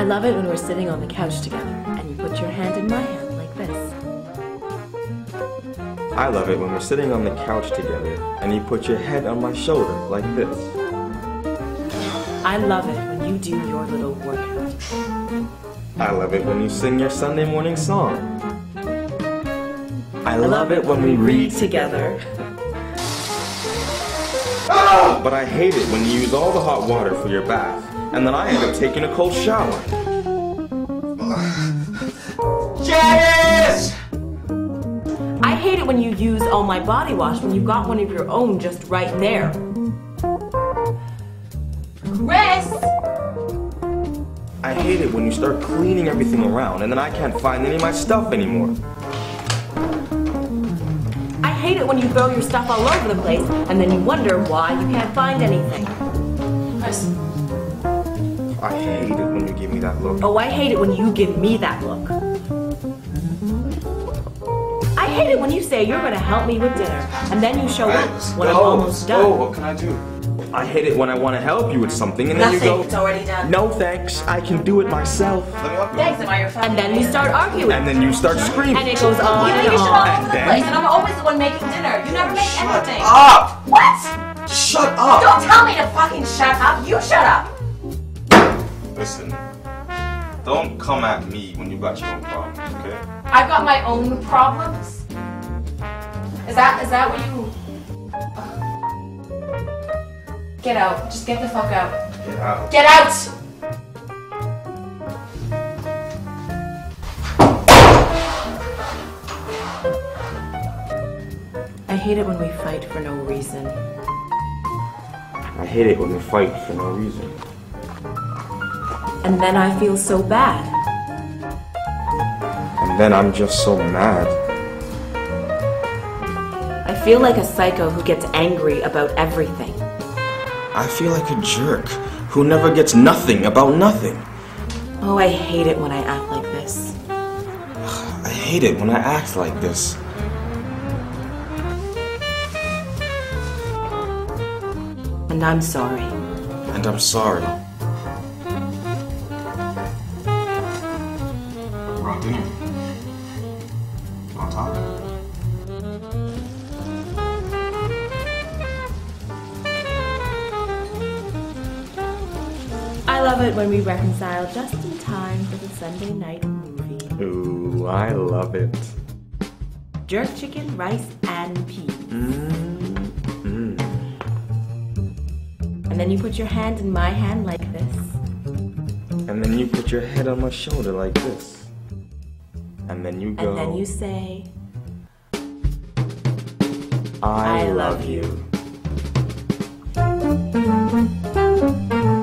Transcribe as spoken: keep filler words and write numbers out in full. I love it when we're sitting on the couch together and you put your hand in my hand like this. I love it when we're sitting on the couch together and you put your head on my shoulder like this. I love it when you do your little workout. I love it when you sing your Sunday morning song. I, I love, love it when we read together. Oh! But I hate it when you use all the hot water for your bath. And then I end up taking a cold shower. Janice! I hate it when you use all my body wash when you've got one of your own just right there. Chris! I hate it when you start cleaning everything around and then I can't find any of my stuff anymore. I hate it when you throw your stuff all over the place and then you wonder why you can't find anything. Chris. I hate it when you give me that look. Oh, I hate it when you give me that look. I hate it when you say you're going to help me with dinner, and then you show up when I'm almost done. Oh, what can I do? I hate it when I want to help you with something, and Nothing. then you go... It's already done. No, thanks. I can do it myself. Thanks, am I your friend? And then we start arguing. And then you start screaming. And it goes on you and on. You should all over the then... place, and I'm always the one making dinner. You never make shut anything. Shut up! What? Shut up! Don't tell me to fucking shut up. You shut up! Listen, don't come at me when you got your own problems, okay? I've got my own problems? Is that, is that what you... Get out. Just get the fuck out. Get out. Get out! I hate it when we fight for no reason. I hate it when we fight for no reason. And then I feel so bad. And then I'm just so mad. I feel like a psycho who gets angry about everything. I feel like a jerk who never gets nothing about nothing. Oh, I hate it when I act like this. I hate it when I act like this. And I'm sorry. And I'm sorry. Dinner. You want to talk? I love it when we reconcile just in time for the Sunday night movie. Ooh, I love it. Jerk chicken, rice, and peas. Mm-hmm. And then you put your hand in my hand like this. And then you put your head on my shoulder like this. And then you go. And then you say, I, I love you. you.